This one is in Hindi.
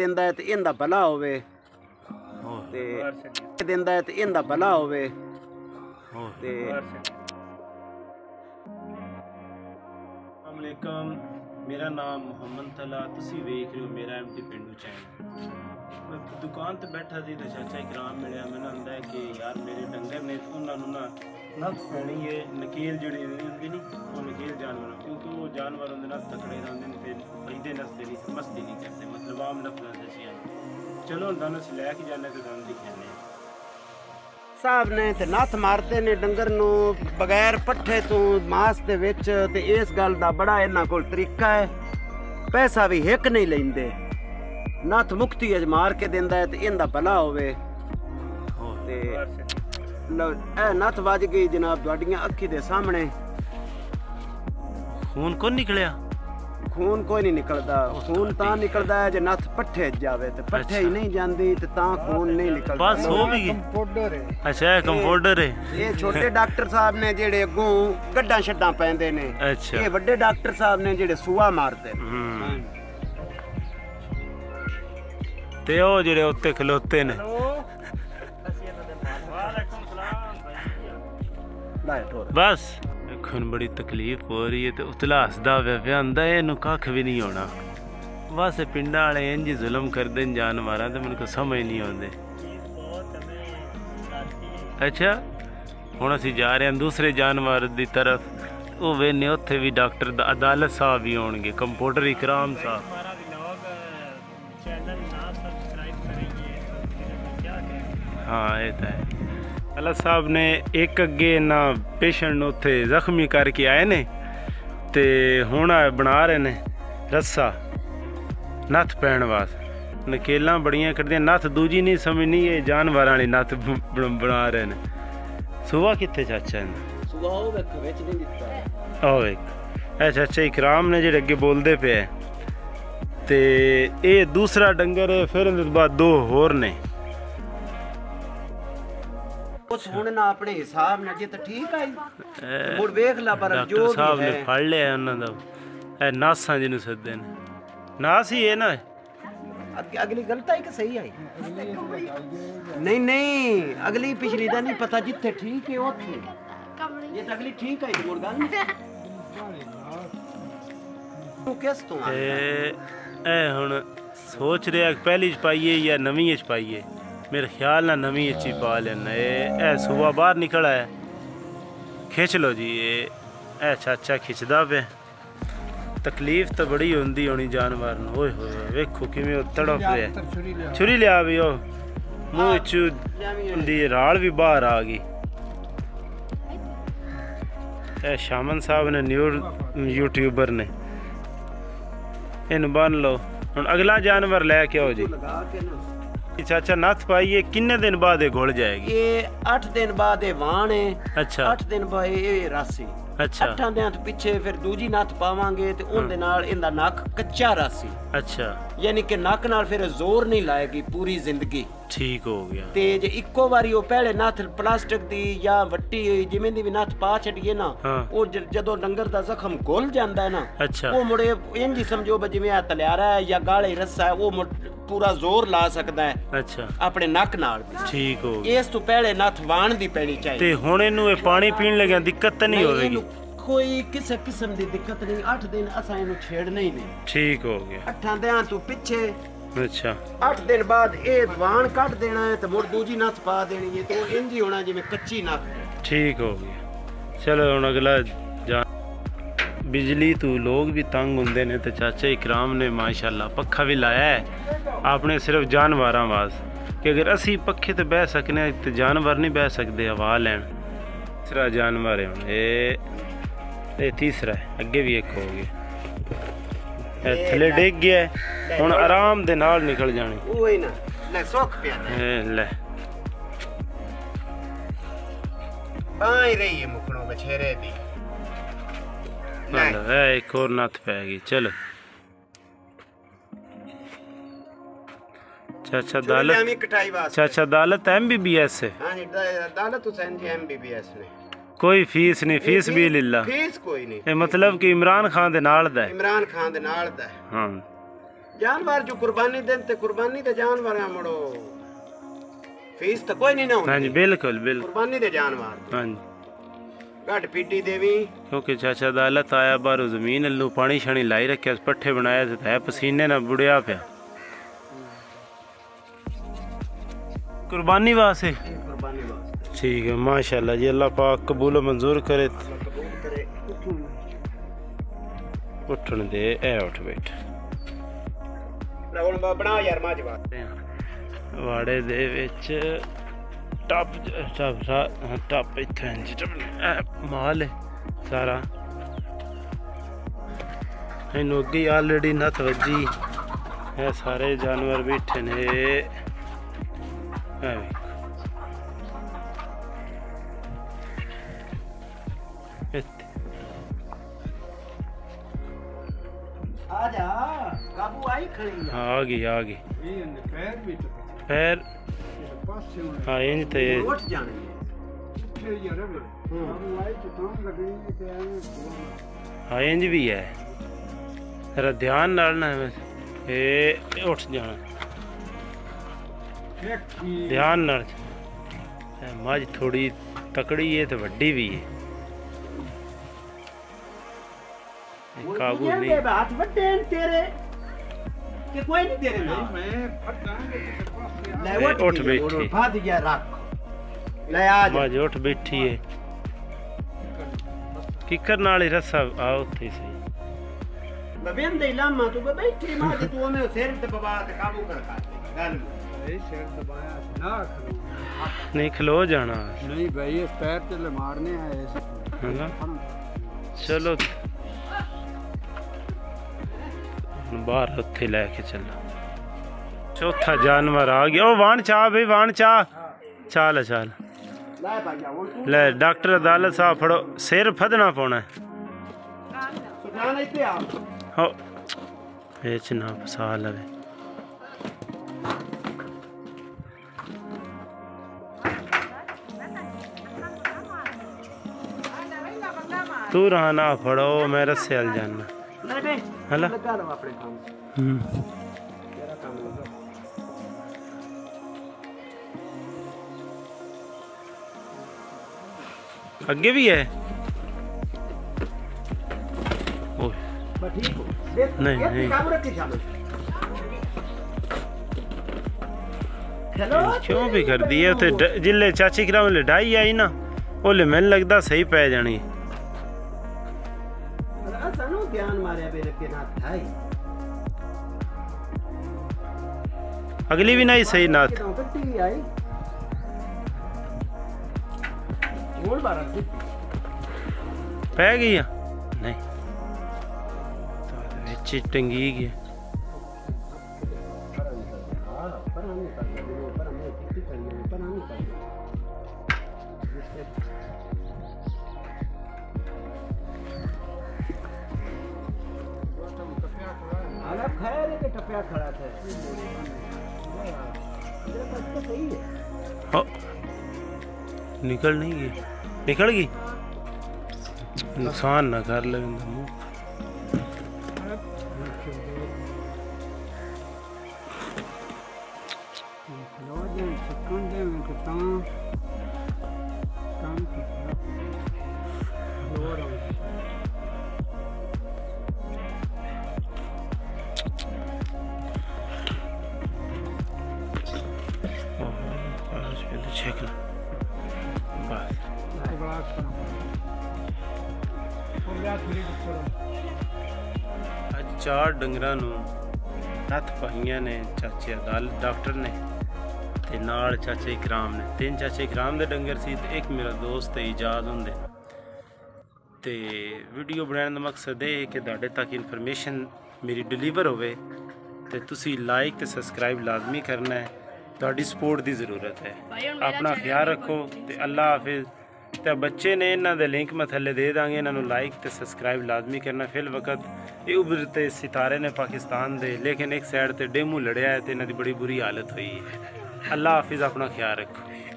देंदा है ते इंदा भला होवे ते देंदा है ते इंदा भला होवे ते अस्सलाम वालेकुम। मेरा नाम मोहम्मद तला, तुसी देख रहे हो मेरा एमटी पिंडू चैनल। मैं दुकान ते बैठा सी तो चाचा इकराम मिले, मैंने आंदा है कि यार मेरे डंगर ने उन्होंने ना नस पैनी है, नकेल जोड़ी होंगी नहीं वो नकेल जानवर, क्योंकि वो जानवर उन्हें नस तकड़े रहते हैं, फिर बजते नसते नहीं, मस्ती नहीं करते, मतलब आम नफल से। चलो हम दस लैके जाने तो दम दिखाने साहब ने तो नत्थ मारते ने डंगर नू बगैर पट्ठे तो मास के विच, तो इस गल का बड़ा इन्हां कोल तरीका है, पैसा भी हिक नहीं लेंदे, नत्थ मुक्ति अज मार के देंदा है तो इन्हदा भला होवे। नत्थ वज गई जनाब तुहाडियां अखी दे सामने, खून को निकलिया, खून कोई नहीं निकलता, खून तां निकलता है जे नत्थ पट्ठे जावे ते पट्ठे ही नहीं जांदी ते तां खून नहीं निकलता। बस हो भी कंपाउंडर है। अच्छा कंपाउंडर है। ये छोटे डॉक्टर साहब ने जेडे अगों गड्डां छड्डां पैंदे ने, अच्छा ये वड्डे डॉक्टर साहब ने जेडे सूआ मारदे ते ओ जेडे उत्ते खलोते ने। बस खून बड़ी तकलीफ हो रही है, तो उतला हसदा व्या आंदा है इनू कख भी नहीं होना, बस पिंडा वाले इंज जुल्म करते जानवर, तो मेरे को समझ नहीं आते। अच्छा हुण असीं जा रहे हैं दूसरे जानवर की तरफ, वो वेने उत्थे भी डॉक्टर अदालत साहब भी होणगे, कंपाउंडर इकराम साहब। हाँ ये तो है, अल्लाह साहब ने एक अगे ना पेशेंट उत्थे जख्मी करके आए ने, ते हुण बना रहे ने रस्सा नत्थ पैण वास्ते, नकेलां बड़ियां कड्डदियां, नत्थ दूजी नहीं समझनी है, जानवरां वाली नत्थ बना रहे ने। सुबह कित्थे चाचा ने ए चाचा इकराम ने जेह्ड़े अगे बोलदे पे, ते ए दूसरा डंगर है, फिर उस बाद दो होर ने कुछ हुण ना अपने हिसाब ना, जे तो ठीक आई मुड़ वेख ला, पर जो डॉक्टर साहब ने फड़ लिया उन्हां दा ए नासां जिन्नू सदे ने नास ही है ना। अगली गलत आई कि सही आई? नहीं नहीं अगली पिछली दा नहीं पता, जिथे ठीक है ओथे ये तो अगली ठीक आई मुड़ गल तू किस तो ए हुण सोच रहा पहली च पाईए या नवी च पाईए, मेरे ख्याल ना नवी अच्छी पा लेना। ए सुबह बाहर निकला है, खिंच लो जी, ए चाचा खिंचदा पे, तकलीफ तो बड़ी होंदी होनी जानवर नूं। ओए होए वेखो किवें ओ तड़फ रहा, छुरी लिया भी ओ मूंह चू दी राल भी बाहर आ गई। ए शामन साहब ने न्यू यूट्यूबर ने, इन्हूं बन लो हुण, अगला जानवर लैके आओ जी। चाचा नत्थ पाईए किन्ने दिन बाद ये घुल जाएगी? ये 8 दिन बाद ये वाण है। अच्छा 8 दिन बाद ये रासी। अच्छा 8 दिन पीछे फिर दूजी नत्थ पावांगे ते उन दे नाल इंदा नक कच्चा रासी। अच्छा यानी कि नक नाल फिर जोर नहीं लाएगी पूरी जिंदगी। ठीक हो गया। ते जे इक्को बारी ओ पहले नत्थ प्लास्टिक दी या वट्टी जिवें दी भी नत्थ पा छड़िए ना, ओ जदों डंगर दा जख्म घुल जांदा है ना, अच्छा ओ मुड़े इंज समझो जिवें आ तलियारा है या गाले रस्सा है, ओ पूरा जोर ला सकदा है। अच्छा अपने नक नाल। ठीक हो गया। इस तो पहले नत्थ वाण दी पैणी चाहिए। ते हुण इनू ए पानी पीण लग्या दिक्कत नहीं होवेगी? कोई किसी किस्म दी दिक्कत नहीं, 8 दिन असां इनू छेड़ना ही नहीं। ठीक हो गया। 8 दिन तू पिछे। अच्छा 8 दिन बाद ये वाण कट देना है, तो मुड़ दूजी नत्थ पा देनी है, तो इंज ही होना जिवें कच्ची नत्थ। ठीक हो गया। चलो हुण अगला बिजली तो लोग भी तंग होंदे ने, तो चाचा इकराम ने माशाल्लाह पक्खा भी लाया है आपने सिर्फ जानवर वास्ते, कि अगर असी पक्खे तो बह सकने तो जानवर नहीं बह सकते, हवा लैन। तीसरा जानवर है ये, तीसरा है अगे भी एक हो गया, थले डिग गया हुण आराम दे नाल निकल जाने ना, सुख पिया ले बाई रही है मुकणो बछेरे दी। एक और नत्थ पैगी। चलो चाचा दालत, चाचा दालत MBBS है। हाँ दालत हुसैन जी MBBS ने। कोई फीस नहीं, फीस भी लिल्ला, फीस कोई नहीं, मतलब कि इमरान खान दे नाल दा है। हाँ जानवर जो कुर्बानी देन ते कुर्बानी दे जानवर है मड़ो फीस तो कोई नहीं ना होती। हां जी बिल्कुल बिल्कुल कुर्बानी दे जानवर। हां जी घट पीटी देवी क्योंकि चाचा दा हालत आया बारो जमीन अल्लू पानी छानी लाई रखे पट्ठे बनाया ते है पसीने ना बुड़िया पे कुर्बानी वास्ते। कुर्बानी वास्ते ठीक है माशाल्लाह जी अल्लाह पाक कबूल मंजूर करे। उठन दे ए उठ बैठ बना यार माज वाड़े दे विच टप टप टप इतना माल सारा नोगी ऑलरेडी नथ वजी है सारे जानवर बैठे ने आजा काबू आई खड़ी आ गई आ गई पैर हाँ इंज थे हाँ इंज भी है तेरा ध्यान डालना है बस ये उठ जाना ध्यान न मज थोड़ी तकड़ी है तो वड्डी भी है काबू नहीं बात बटेन तेरे के कोई नहीं तेरे ना मैं फटांगे उठ बैठी भाद गया रख ले आ जा उठ बैठी है किकर नाल ही रस्सा आ उथे सही बबेन दे लामा तू बैठी मां जी तू में सिर ते बाबा ते काबू कर गल ए सिर दबाया ना खलो नहीं खलो जाना नहीं भाई इस पैर ते ले मारने आए है ना चलो बाहर उथे लेके चलना चौथा जानवर आ गया ओ वाण चाह भाई वाण चाह चाल चाल ले डॉक्टर अदालत साहब फड़ो सिर फदना पौना हो बेचना फसा लवे तू रहना फड़ो मैं रस्से हल जाना हेलो लगा लो अपने काम तेरा काम लगा आगे भी है ओए बस ठीक हो नहीं नहीं काम रख के चलो हेलो क्यों भी कर दिए उते जिले चाची ग्राम ले डाई आई ना ओले मैं लगदा सही पै जानी अगली भी नहीं सही नाथ पै गई नहीं तो टंगी गई खड़ा था तो सही है। निकल नहीं गई निकल गई नुकसान ना कर ले चार डंगरां नूं नत्थ पाईयां ने चाचे अदालत डॉक्टर ने ते नाल चाचे इकराम ने तीन चाचे इकराम दे डंगर सी ते एक मेरा दोस्त इजाज हुंदे ते वीडियो बनाने दा मकसद है कि तुहाडे तक इन्फॉर्मेशन मेरी डिलीवर होवे ते तुसी लाइक ते सब्सक्राइब लाजमी करना है तुहाडी सपोर्ट दी जरूरत है अपना ख्याल रखो ते अल्लाह हाफिज़। तो बच्चे ने इन्हों के लिंक मैं थले दे देंगे इन्हों लाइक तो सबसक्राइब लाजमी करना फिल वक्त ये उभरते सितारे ने पाकिस्तान दे लेकिन एक साइड तो डेमू लड़िया है तो इन्हों की बड़ी बुरी हालत हुई है। अल्लाह हाफिज़ अपना ख्याल रखो।